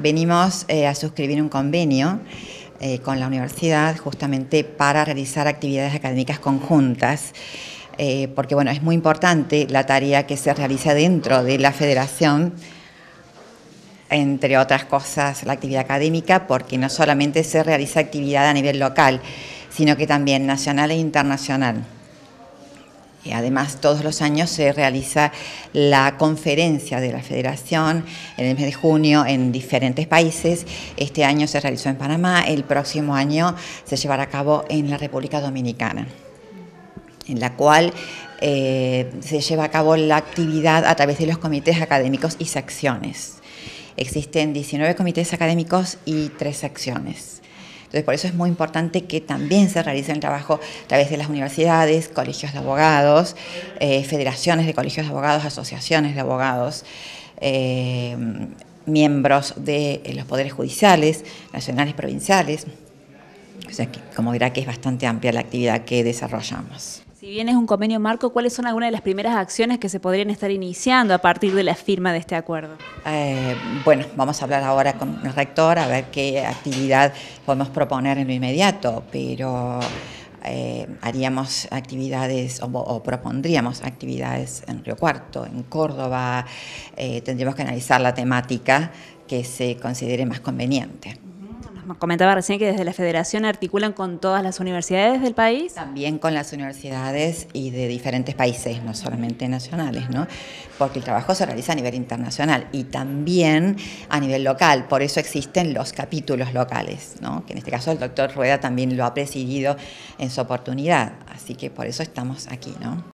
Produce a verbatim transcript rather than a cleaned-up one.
venimos eh, a suscribir un convenio eh, con la universidad justamente para realizar actividades académicas conjuntas. Eh, porque bueno, es muy importante la tarea que se realiza dentro de la Federación, entre otras cosas la actividad académica, porque no solamente se realiza actividad a nivel local, sino que también nacional e internacional. Y además todos los años se realiza la conferencia de la Federación en el mes de junio en diferentes países. Este año se realizó en Panamá, el próximo año se llevará a cabo en la República Dominicana, en la cual eh, se lleva a cabo la actividad a través de los comités académicos y secciones. Existen diecinueve comités académicos y tres secciones. Entonces, por eso es muy importante que también se realice el trabajo a través de las universidades, colegios de abogados, eh, federaciones de colegios de abogados, asociaciones de abogados, eh, miembros de los poderes judiciales, nacionales, provinciales. O sea, que, como verá que es bastante amplia la actividad que desarrollamos. Si bien es un convenio marco, ¿cuáles son algunas de las primeras acciones que se podrían estar iniciando a partir de la firma de este acuerdo? Eh, bueno, vamos a hablar ahora con el rector a ver qué actividad podemos proponer en lo inmediato, pero eh, haríamos actividades o, o propondríamos actividades en Río Cuarto, en Córdoba. Eh, tendríamos que analizar la temática que se considere más conveniente. Comentaba recién que desde la Federación articulan con todas las universidades del país. También con las universidades y de diferentes países, no solamente nacionales, ¿no? Porque el trabajo se realiza a nivel internacional y también a nivel local, por eso existen los capítulos locales, ¿no? Que en este caso el doctor Rueda también lo ha presidido en su oportunidad, así que por eso estamos aquí, ¿no?